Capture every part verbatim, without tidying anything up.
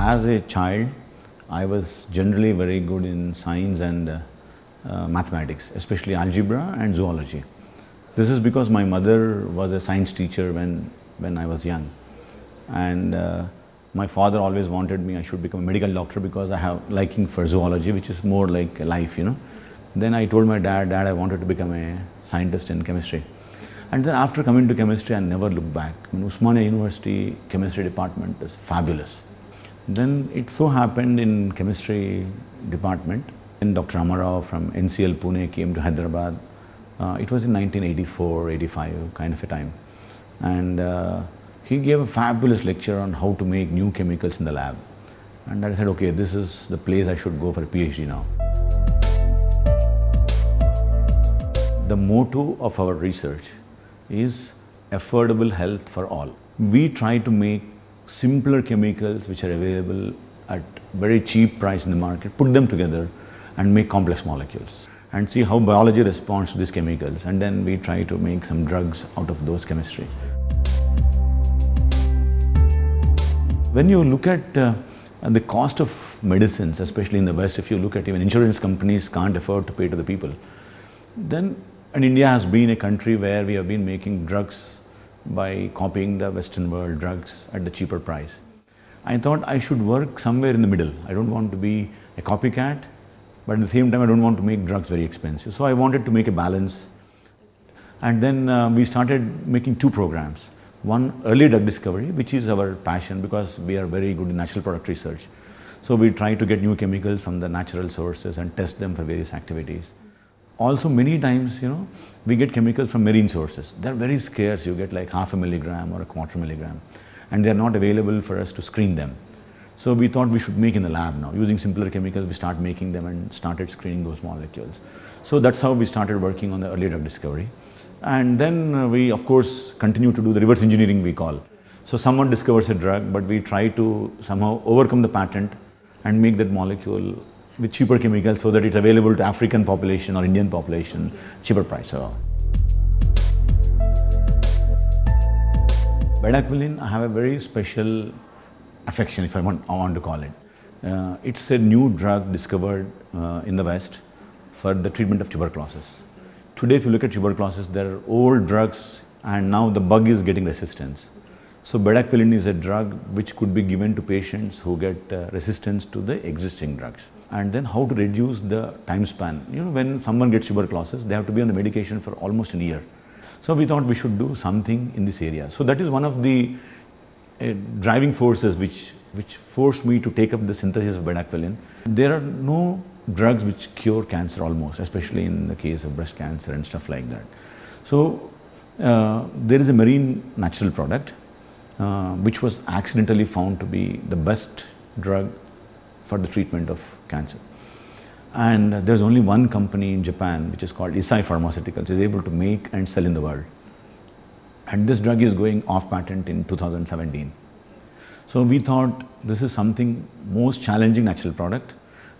As a child, I was generally very good in science and uh, uh, mathematics, especially algebra and zoology. This is because my mother was a science teacher when, when I was young, and uh, my father always wanted me I should become a medical doctor because I have liking for zoology, which is more like life, you know. Then I told my dad, Dad, I wanted to become a scientist in chemistry. And then after coming to chemistry, I never looked back. I mean, Osmania University chemistry department is fabulous. Then it so happened in chemistry department, and Doctor Ramarao from N C L Pune came to Hyderabad. Uh, it was in nineteen eighty-four eighty-five kind of a time. And uh, he gave a fabulous lecture on how to make new chemicals in the lab. And I said, okay, this is the place I should go for a PhD now. The motto of our research is affordable health for all. We try to make simpler chemicals which are available at very cheap price in the market, put them together and make complex molecules and see how biology responds to these chemicals, and then we try to make some drugs out of those chemistry. When you look at uh, the cost of medicines, especially in the West, if you look at even insurance companies can't afford to pay to the people, then and India has been a country where we have been making drugs by copying the Western world drugs at the cheaper price. I thought I should work somewhere in the middle. I don't want to be a copycat, but at the same time I don't want to make drugs very expensive. So I wanted to make a balance. And then uh, we started making two programs. One, early drug discovery, which is our passion because we are very good in natural product research. So we try to get new chemicals from the natural sources and test them for various activities. Also, many times, you know, we get chemicals from marine sources. They're very scarce. You get like half a milligram or a quarter milligram, and they're not available for us to screen them. So we thought we should make in the lab now. Using simpler chemicals, we start making them and started screening those molecules. So that's how we started working on the early drug discovery. And then we, of course, continue to do the reverse engineering, we call. So someone discovers a drug, but we try to somehow overcome the patent and make that molecule with cheaper chemicals so that it's available to African population or Indian population, cheaper price. So, Bedaquiline, I have a very special affection, if I want, I want to call it. Uh, it's a new drug discovered uh, in the West for the treatment of tuberculosis. Today, if you look at tuberculosis, there are old drugs and now the bug is getting resistance. So, Bedaquiline is a drug which could be given to patients who get uh, resistance to the existing drugs. And then how to reduce the time span. You know, when someone gets tuberculosis, they have to be on the medication for almost a year. So we thought we should do something in this area. So that is one of the uh, driving forces which, which forced me to take up the synthesis of bedaquiline. There are no drugs which cure cancer almost, especially in the case of breast cancer and stuff like that. So uh, there is a marine natural product uh, which was accidentally found to be the best drug for the treatment of cancer. And uh, there's only one company in Japan which is called Eisai Pharmaceuticals is able to make and sell in the world. And this drug is going off patent in two thousand seventeen. So we thought this is something most challenging natural product.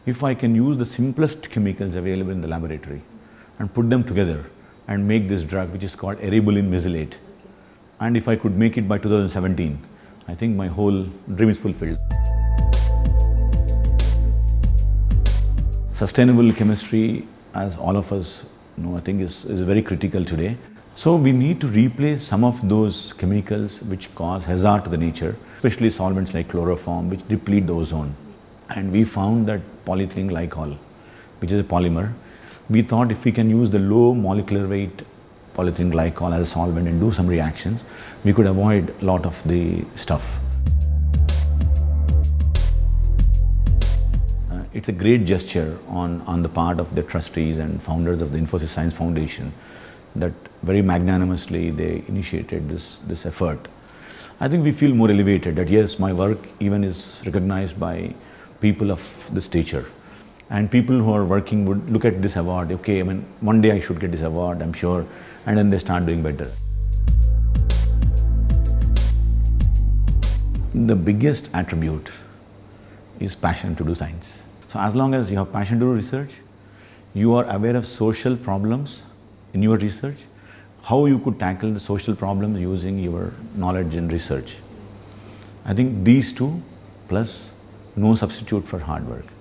If I can use the simplest chemicals available in the laboratory and put them together and make this drug which is called eribulin mesylate. And if I could make it by two thousand seventeen, I think my whole dream is fulfilled. Sustainable chemistry, as all of us know, I think is, is very critical today. So we need to replace some of those chemicals which cause hazard to the nature, especially solvents like chloroform, which deplete the ozone. And we found that polyethylene glycol, which is a polymer, we thought if we can use the low molecular weight polyethylene glycol as a solvent and do some reactions, we could avoid a lot of the stuff. It's a great gesture on, on the part of the trustees and founders of the Infosys Science Foundation that very magnanimously they initiated this, this effort. I think we feel more elevated that yes, my work even is recognized by people of this stature. And people who are working would look at this award, okay, I mean, one day I should get this award, I'm sure, and then they start doing better. The biggest attribute is passion to do science. So as long as you have passion to do research, you are aware of social problems in your research, how you could tackle the social problems using your knowledge and research. I think these two plus no substitute for hard work.